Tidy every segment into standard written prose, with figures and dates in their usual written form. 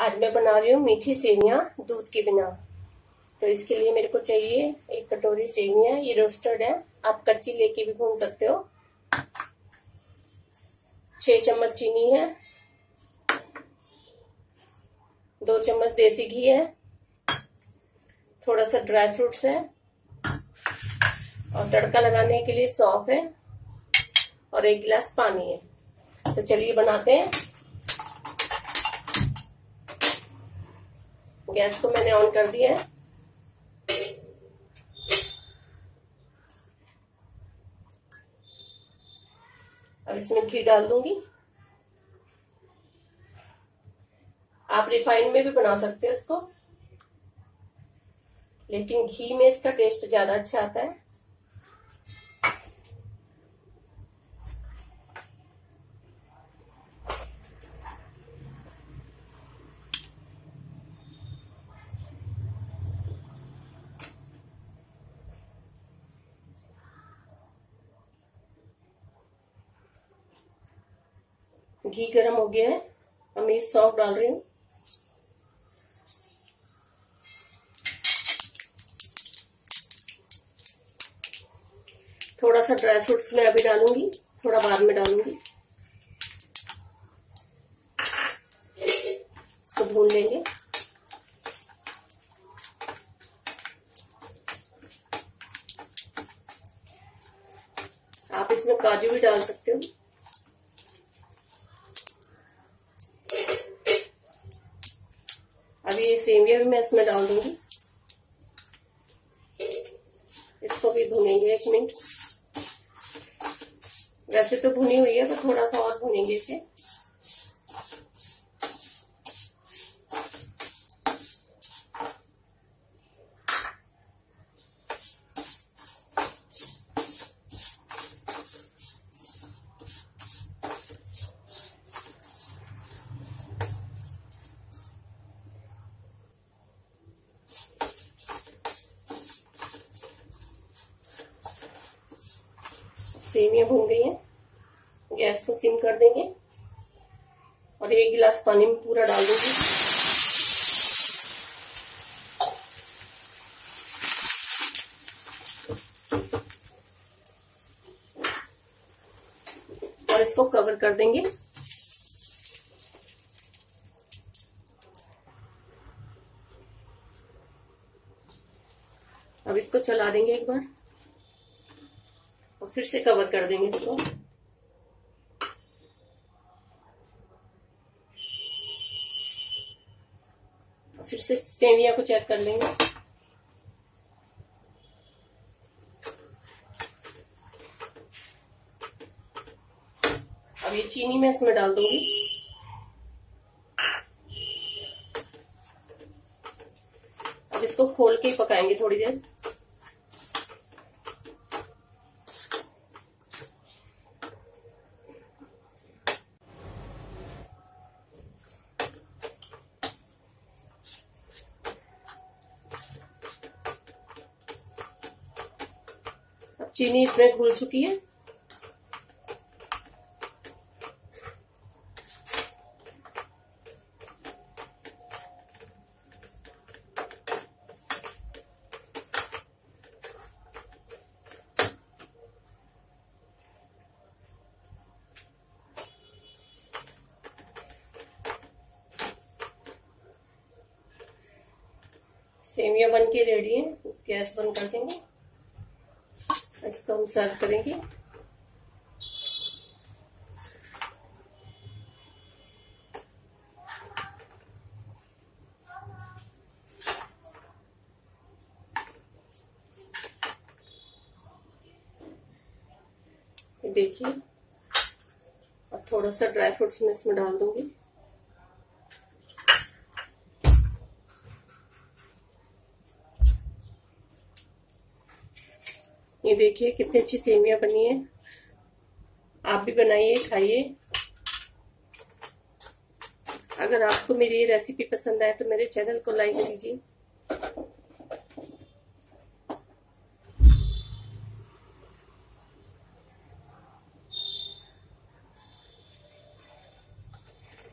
आज मैं बना रही हूँ मीठी सेवियां दूध के बिना। तो इसके लिए मेरे को चाहिए 1 कटोरी सेवियां। ये रोस्टेड है, आप कच्ची लेके भी भून सकते हो। 6 चम्मच चीनी है, 2 चम्मच देसी घी है, थोड़ा सा ड्राई फ्रूट्स है और तड़का लगाने के लिए सौंफ है और 1 गिलास पानी है। तो चलिए बनाते हैं। गैस को मैंने ऑन कर दिया है। अब इसमें घी डाल दूंगी। आप रिफाइंड में भी बना सकते हो इसको, लेकिन घी में इसका टेस्ट ज्यादा अच्छा आता है। घी गरम हो गया है, अब मैं सौंफ डाल रही हूँ। थोड़ा सा ड्राई फ्रूट्स मैं अभी डालूंगी, थोड़ा बाद में डालूंगी। इसको भून लेंगे। आप इसमें काजू भी डाल सकते हो। अभी ये सेविया भी मैं इसमें डाल दूंगी। इसको भी भूनेंगे 1 मिनट। वैसे तो भुनी हुई है, तो थोड़ा सा और भुनेंगे इसे। सेवियां भून गई हैं, गैस को सिम कर देंगे और 1 गिलास पानी में पूरा डाल देंगे। और इसको कवर कर देंगे। अब इसको चला देंगे एक बार और फिर से कवर कर देंगे इसको। और फिर से सेविया को चेक कर लेंगे। अब ये चीनी मैं इसमें डाल दूंगी। अब इसको खोल के ही पकाएंगे थोड़ी देर। चीनी इसमें घुल चुकी है। सेविया बन के रेडी है। गैस बंद कर देंगे। इसको हम सर्व करेंगे। देखिए, और थोड़ा सा ड्राई फ्रूट्स मैं इसमें डाल दूंगी। ये देखिए कितनी अच्छी सेवियां बनी है। आप भी बनाइए, खाइए। अगर आपको मेरी ये रेसिपी पसंद आए तो मेरे चैनल को लाइक कीजिए।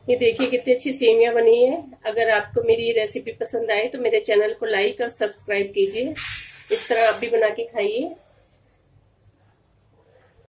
ये देखिए कितनी अच्छी सेवियां बनी है। अगर आपको मेरी रेसिपी पसंद आए तो मेरे चैनल को लाइक और सब्सक्राइब कीजिए। इस तरह आप भी बना के खाइए।